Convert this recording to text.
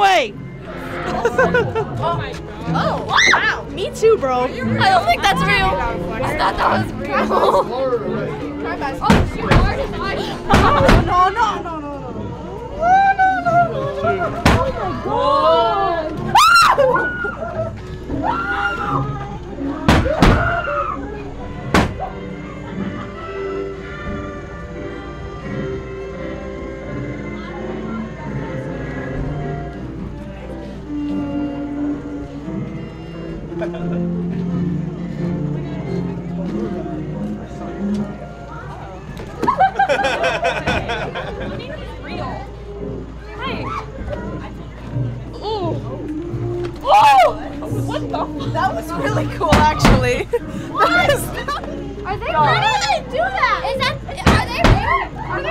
way. Oh my God. Oh, wow. Me too, bro. I don't think that's real. I thought that was real. Oh, she blurred his eyes. No, no, no, no, no, no, no, no, no, no. Oh my God. That was really cool, actually. What? Are they? Why do they do that? Is that? Are they real? Are they